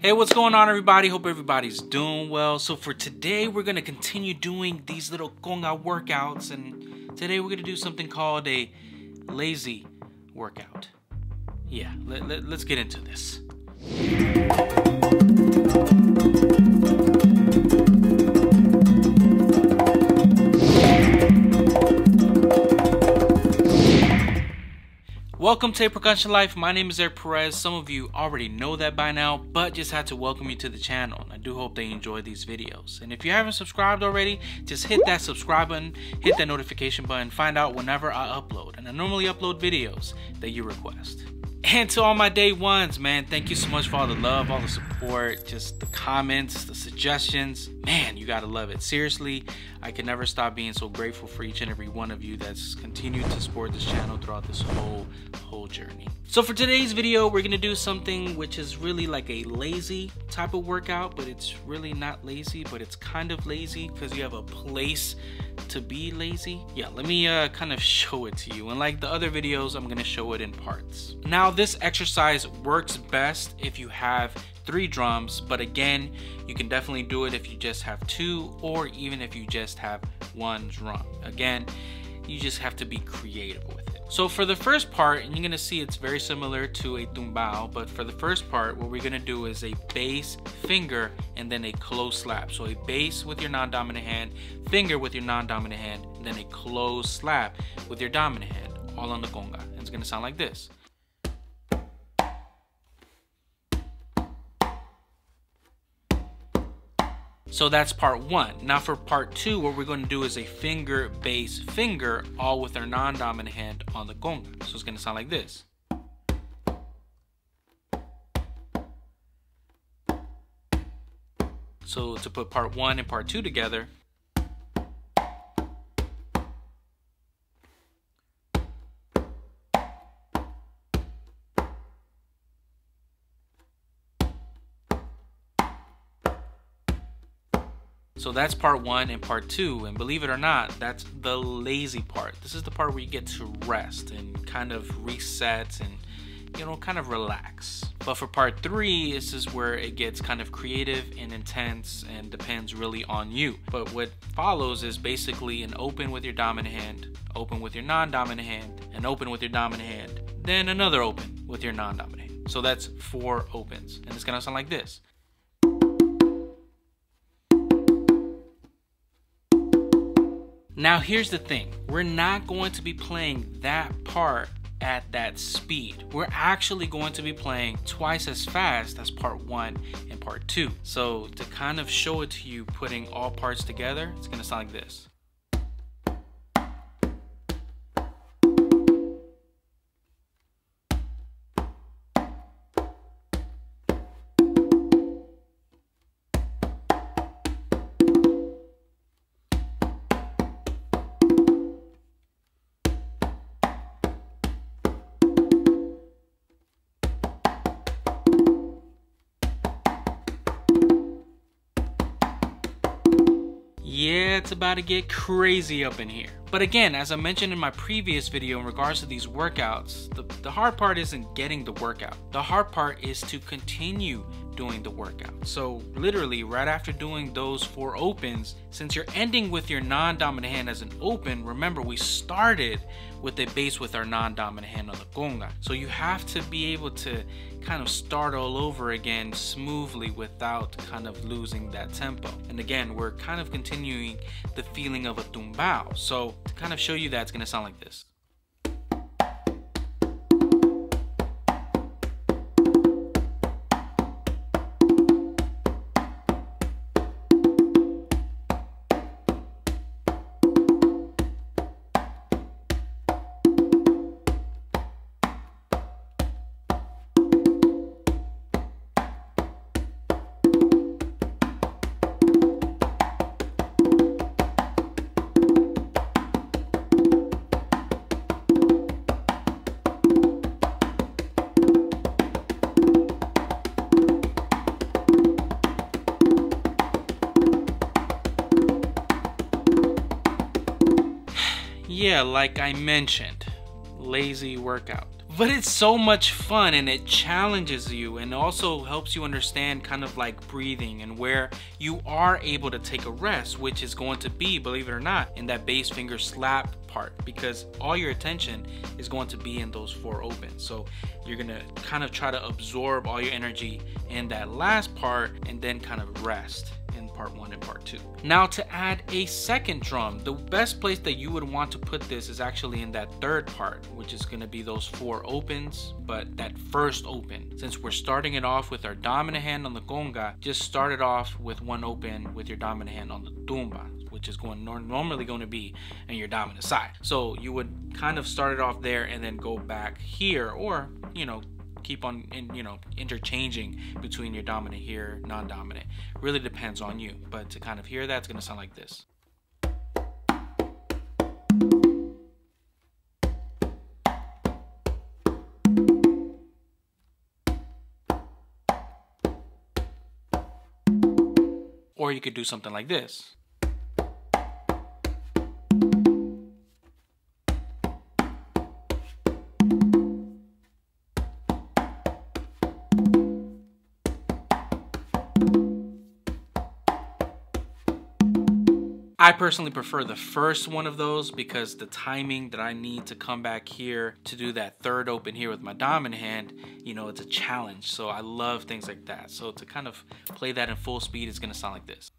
Hey, what's going on, everybody? Hope everybody's doing well. So for today, we're going to continue doing these little conga workouts, and today we're going to do something called a lazy workout. Yeah, let's get into this. Welcome to A Percussion Life. My name is Eric Perez. Some of you already know that by now, but just had to welcome you to the channel. I do hope that you enjoy these videos. And if you haven't subscribed already, just hit that subscribe button, hit that notification button, find out whenever I upload. And I normally upload videos that you request. And to all my day ones, man, thank you so much for all the love, all the support, just the comments, the suggestions. Man, you gotta love it. Seriously, I can never stop being so grateful for each and every one of you that's continued to support this channel throughout this whole journey. So for today's video, we're gonna do something which is really like a lazy type of workout, but it's really not lazy, but it's kind of lazy because you have a place to be lazy. Yeah, let me kind of show it to you. And like the other videos, I'm gonna show it in parts. Now, this exercise works best if you have 3 drums, but again, you can definitely do it if you just have 2, or even if you just have 1 drum. Again, you just have to be creative with it. So for the first part, and you're gonna see it's very similar to a tumbao, but for the first part, what we're gonna do is a bass finger and then a close slap. So a bass with your non-dominant hand, finger with your non-dominant hand, and then a close slap with your dominant hand, all on the conga. And it's gonna sound like this. So that's part 1. Now for part 2, what we're going to do is a finger, bass, finger, all with our non-dominant hand on the conga. So it's going to sound like this. So to put part 1 and part 2 together. So that's part 1 and part 2, and believe it or not, that's the lazy part. This is the part where you get to rest and kind of reset and, you know, kind of relax. But for part 3, this is where it gets kind of creative and intense and depends really on you. But what follows is basically an open with your dominant hand, open with your non-dominant hand, and open with your dominant hand, then another open with your non-dominant hand. So that's 4 opens, and it's gonna sound like this. Now here's the thing, we're not going to be playing that part at that speed. We're actually going to be playing twice as fast as part 1 and part 2. So to kind of show it to you, putting all parts together, it's gonna sound like this. Yeah, it's about to get crazy up in here. But again, as I mentioned in my previous video in regards to these workouts, the hard part isn't getting the workout. The hard part is to continue doing the workout. So literally right after doing those 4 opens, since you're ending with your non-dominant hand as an open, remember we started with a bass with our non-dominant hand on the conga. So you have to be able to kind of start all over again smoothly without kind of losing that tempo. And again, we're kind of continuing the feeling of a tumbao. So to kind of show you that, it's gonna sound like this. Yeah, like I mentioned, lazy workout. But it's so much fun, and it challenges you, and also helps you understand kind of like breathing and where you are able to take a rest, which is going to be, believe it or not, in that bass finger slap part, because all your attention is going to be in those four opens. So you're gonna kind of try to absorb all your energy in that last part and then kind of rest in part one and part two. Now to add a second drum, the best place that you would want to put this is actually in that third part, which is gonna be those four opens, but that first open. Since we're starting it off with our dominant hand on the conga, just start it off with one open with your dominant hand on the tumba, which is normally going to be in your dominant side. So you would kind of start it off there and then go back here, or, you know, keep on interchanging between your dominant here, non-dominant. Really depends on you, but to kind of hear that, it's going to sound like this. Or you could do something like this. I personally prefer the first one of those because the timing that I need to come back here to do that third open here with my dominant hand, you know, it's a challenge. So I love things like that. So to kind of play that in full speed, it's going to sound like this.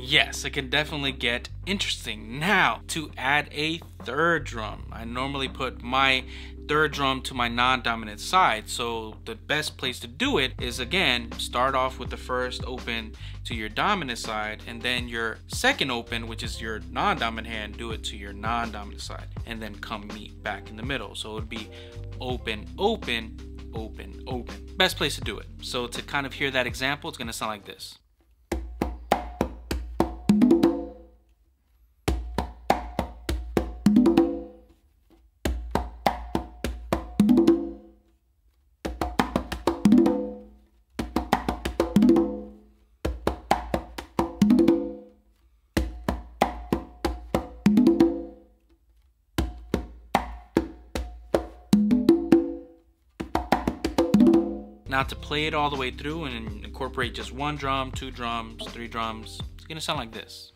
Yes, it can definitely get interesting. Now, to add a third drum, I normally put my third drum to my non-dominant side. So the best place to do it is, again, start off with the first open to your dominant side, and then your second open, which is your non-dominant hand, do it to your non-dominant side, and then come meet back in the middle. So it would be open, open, open, open. Best place to do it. So to kind of hear that example, it's gonna sound like this. Now to play it all the way through and incorporate just one drum, two drums, three drums, it's gonna sound like this.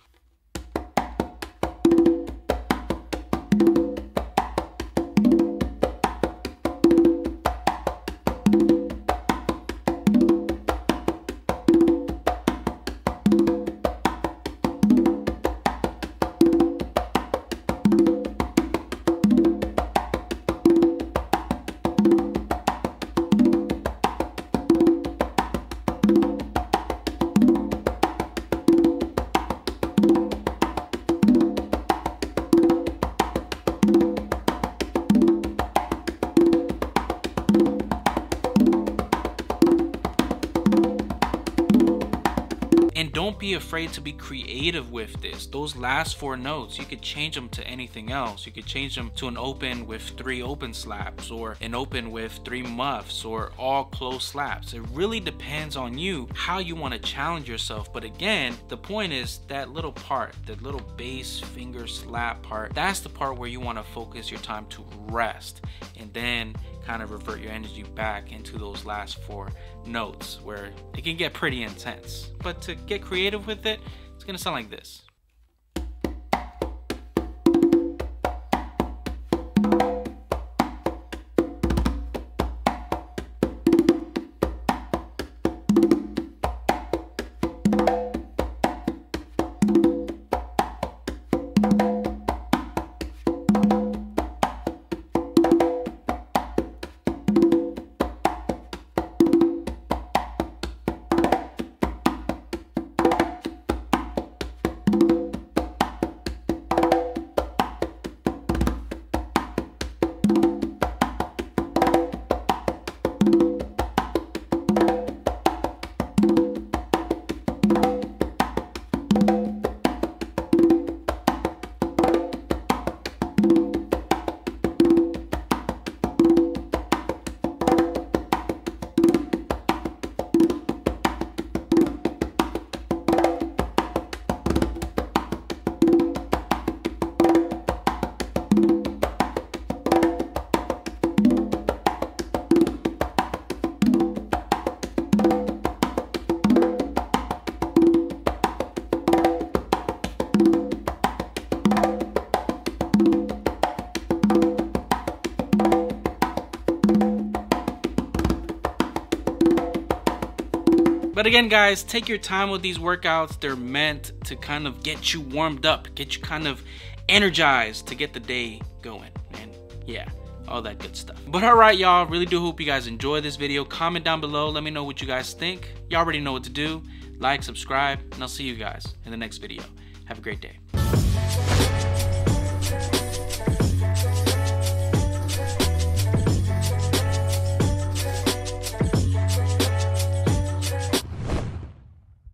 Don't be afraid to be creative with this. Those last four notes, you could change them to anything else. You could change them to an open with three open slaps, or an open with three muffs, or all close slaps. It really depends on you how you want to challenge yourself. But again, the point is that little part, that little bass finger slap part, that's the part where you want to focus your time to rest, and then kind of revert your energy back into those last four notes, where it can get pretty intense. But to get creative with it, it's gonna sound like this. But again, guys, take your time with these workouts. They're meant to kind of get you warmed up, get you kind of energized to get the day going, and yeah, all that good stuff. But all right, y'all, really do hope you guys enjoy this video. Comment down below, let me know what you guys think. You already know what to do. Like, subscribe, and I'll see you guys in the next video. Have a great day.